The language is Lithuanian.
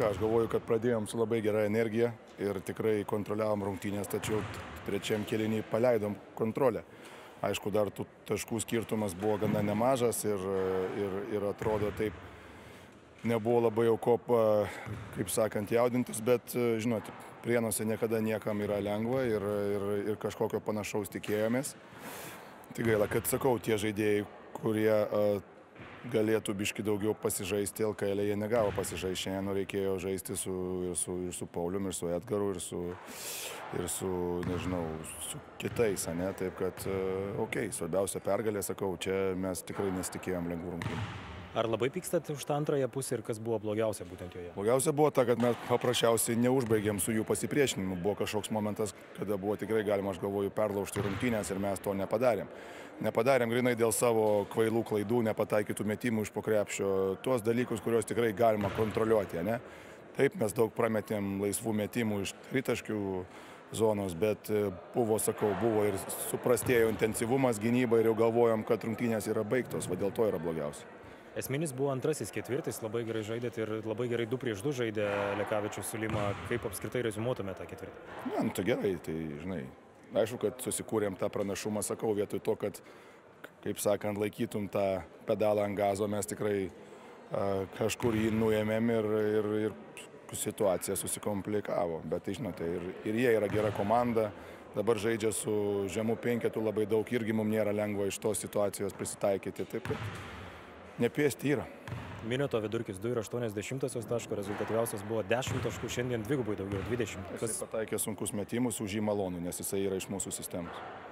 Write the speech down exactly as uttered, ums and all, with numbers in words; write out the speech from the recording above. ką, aš galvoju, kad pradėjom su labai gera energija ir tikrai kontroliavom rungtynės, tačiau trečiam kėlinį paleidom kontrolę. Aišku, dar tų taškų skirtumas buvo gana nemažas ir, ir, ir atrodo taip, nebuvo labai jau ko, kaip sakant, jaudintis, bet, žinot, Prienuose niekada niekam yra lengva ir, ir, ir kažkokio panašaus tikėjomės. Tai gaila, kad sakau, tie žaidėjai, kurie uh, galėtų biški daugiau pasižaisti, L K L jie negavo pasižaisti. Šiandien reikėjo žaisti su, ir, su, ir su Paulium, ir su Edgaru, ir su, ir su nežinau, su kitais, ne? Taip kad, uh, ok, svarbiausia pergalė, sakau, čia mes tikrai nesitikėjom lengvų rungtynių. Ar labai pykstat už tą antrąją pusę ir kas buvo blogiausia būtent joje? Blogiausia buvo ta, kad mes paprasčiausiai neužbaigėm su jų pasipriešinimu. Buvo kažkoks momentas, kada buvo tikrai galima, aš galvoju, perlaužti rungtynės ir mes to nepadarėm. Nepadarėm grinai dėl savo kvailų klaidų, nepataikytų metimų iš po krepšio, tuos dalykus, kuriuos tikrai galima kontroliuoti, ne? Taip, mes daug prametėm laisvų metimų iš tritaškių zonos, bet buvo, sakau, buvo ir suprastėjo intensyvumas gynyba ir jau galvojom, kad rungtynės yra baigtos, va dėl to yra blogiausia. Esminis buvo antrasis ketvirtis, labai gerai žaidėt ir labai gerai du prieš du žaidė Lekavičius su Lima. Kaip apskritai rezumuotume tą ketvirtį? Ne, nu, tai gerai, tai žinai, aišku, kad susikūrėm tą pranašumą, sakau, vietoj to, kad, kaip sakant, laikytum tą pedalą ant gazo, mes tikrai a, kažkur jį nuėmėm ir, ir, ir situacija susikomplikavo. Bet, tai, žinot, tai ir, ir jie yra gera komanda, dabar žaidžia su žemų penketu labai daug, irgi mums nėra lengva iš tos situacijos prisitaikyti, taip kad... Nepėsti yra. Minuto vidurkis du ir aštuoniasdešimtosios taško, rezultatyviausias buvo dešimt taškų, šiandien dvigubai daugiau, dvidešimt. Jis pataikė sunkus metimus už jį malonų, nes jisai yra iš mūsų sistemos.